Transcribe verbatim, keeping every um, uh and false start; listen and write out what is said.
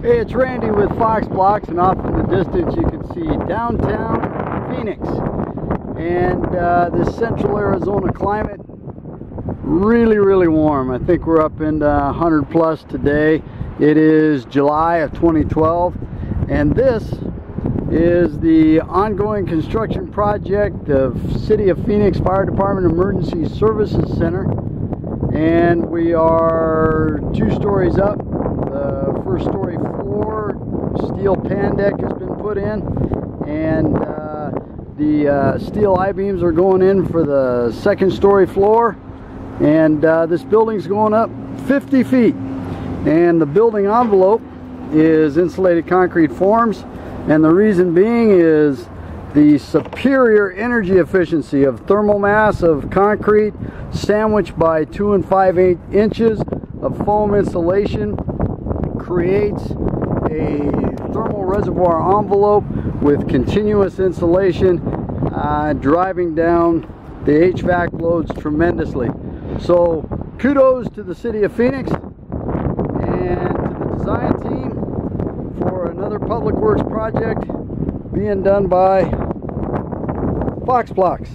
Hey, it's Randy with Fox Blocks, and off in the distance you can see downtown Phoenix. And uh, this central Arizona climate, really, really warm. I think we're up in uh, one hundred plus today. It is July of twenty twelve, and this is the ongoing construction project of City of Phoenix Fire Department Emergency Services Center. And we are two stories up. The first story floor, steel pan deck has been put in, and uh, the uh, steel I-beams are going in for the second story floor. And uh, this building's going up fifty feet, and the building envelope is insulated concrete forms, and the reason being is the superior energy efficiency of thermal mass of concrete sandwiched by two and five eighth inches of foam insulation creates a thermal reservoir envelope with continuous insulation, uh, driving down the H V A C loads tremendously. So kudos to the City of Phoenix and to the design team for another public works project being done by Fox Blocks.